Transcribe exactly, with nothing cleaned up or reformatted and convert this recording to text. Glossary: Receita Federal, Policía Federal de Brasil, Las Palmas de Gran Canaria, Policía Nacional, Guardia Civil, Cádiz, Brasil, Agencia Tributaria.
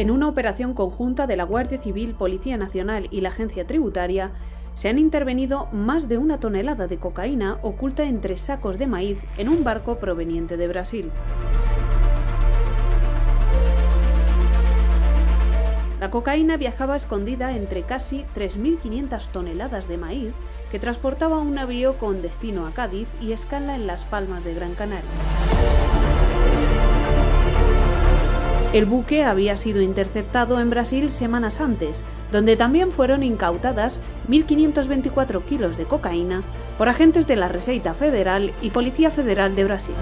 En una operación conjunta de la Guardia Civil, Policía Nacional y la Agencia Tributaria, se han intervenido más de una tonelada de cocaína oculta entre sacos de maíz en un barco proveniente de Brasil. La cocaína viajaba escondida entre casi tres mil quinientas toneladas de maíz que transportaba un navío con destino a Cádiz y escala en Las Palmas de Gran Canaria. El buque había sido interceptado en Brasil semanas antes, donde también fueron incautadas mil quinientos veinticuatro kilos de cocaína por agentes de la Receita Federal y Policía Federal de Brasil.